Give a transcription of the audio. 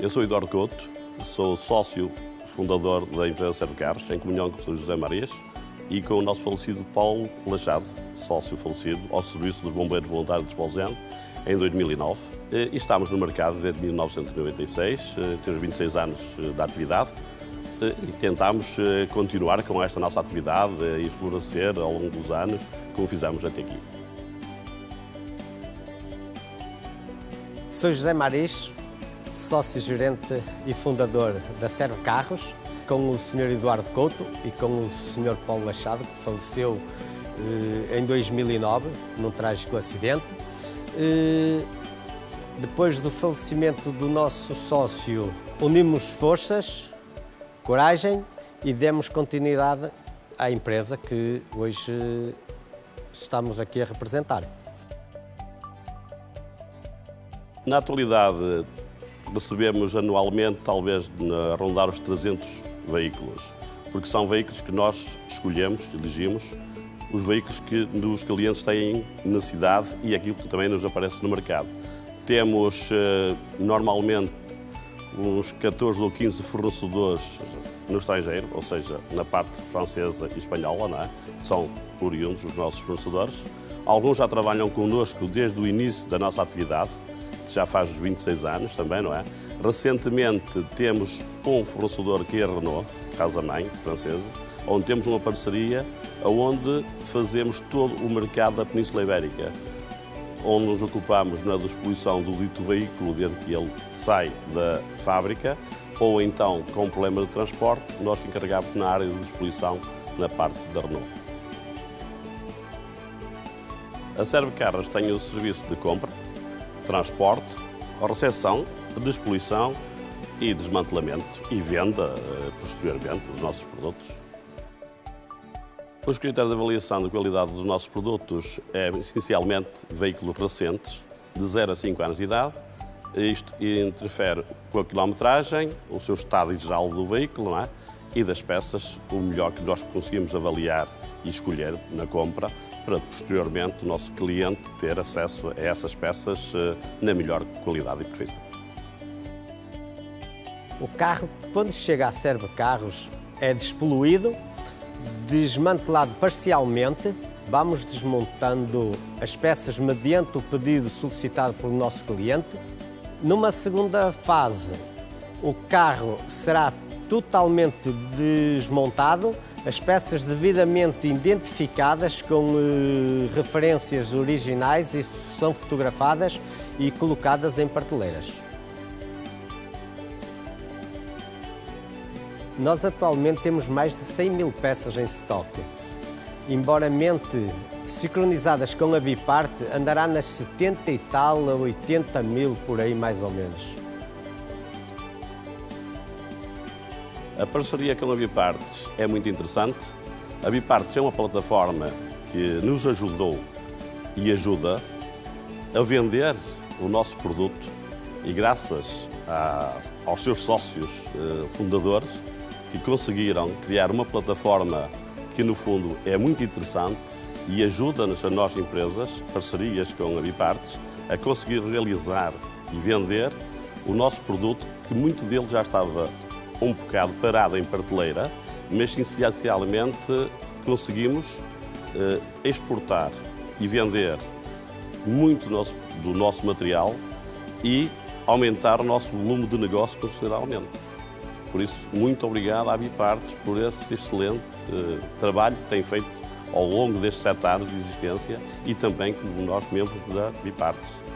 Eu sou Eduardo Couto, sou sócio fundador da empresa Servcarros, em comunhão com o Sr. José Mariz e com o nosso falecido Paulo Machado, sócio falecido, ao serviço dos Bombeiros Voluntários de Esposende, em 2009. E estamos no mercado desde 1996, temos 26 anos de atividade e tentamos continuar com esta nossa atividade e florescer ao longo dos anos, como fizemos até aqui. Sou José Mariz, sócio-gerente e fundador da Servcarros, com o Sr. Eduardo Couto e com o Sr. Paulo Machado, que faleceu em 2009, num trágico acidente. Depois do falecimento do nosso sócio, unimos forças, coragem e demos continuidade à empresa que hoje estamos aqui a representar. Na atualidade, recebemos anualmente, talvez, a rondar os 300 veículos, porque são veículos que nós escolhemos, elegimos, os veículos que os clientes têm na cidade e aquilo que também nos aparece no mercado. Temos, normalmente, uns 14 ou 15 fornecedores no estrangeiro, ou seja, na parte francesa e espanhola, não é? São oriundos os nossos fornecedores. Alguns já trabalham connosco desde o início da nossa atividade, que já faz 26 anos também, não é? Recentemente temos um fornecedor que é Renault, casa-mãe francesa, onde temos uma parceria onde fazemos todo o mercado da Península Ibérica, onde nos ocupamos na disposição do dito veículo desde que ele sai da fábrica, ou então, com um problema de transporte, nós encarregamos na área de disposição na parte da Renault. A Servcarros tem o serviço de compra, transporte, recepção, disposição e desmantelamento e venda posteriormente dos nossos produtos. Os critérios de avaliação da qualidade dos nossos produtos é essencialmente veículos recentes, de 0 a 5 anos de idade. Isto interfere com a quilometragem, o seu estado geral do veículo, não é? E das peças, o melhor que nós conseguimos avaliar e escolher na compra, para posteriormente o nosso cliente ter acesso a essas peças na melhor qualidade e perfeição. O carro, quando chega a Servcarros, é despoluído, desmantelado parcialmente. Vamos desmontando as peças mediante o pedido solicitado pelo nosso cliente. Numa segunda fase, o carro será totalmente desmontado, as peças devidamente identificadas com referências originais e são fotografadas e colocadas em prateleiras. Nós atualmente temos mais de 100 mil peças em estoque. Embora mente sincronizadas com a B-Parts, andará nas 70 e tal a 80 mil por aí, mais ou menos. A parceria com a B-Parts é muito interessante. A B-Parts é uma plataforma que nos ajudou e ajuda a vender o nosso produto e graças aos seus sócios fundadores que conseguiram criar uma plataforma que, no fundo, é muito interessante e ajuda-nos a nós, empresas, parcerias com a B-Parts, a conseguir realizar e vender o nosso produto, que muito dele já estava um bocado parado em prateleira, mas essencialmente conseguimos exportar e vender muito do nosso material e aumentar o nosso volume de negócio consideravelmente. Por isso, muito obrigado à B-Parts por esse excelente trabalho que tem feito ao longo destes 7 anos de existência e também como nós, membros da B-Parts.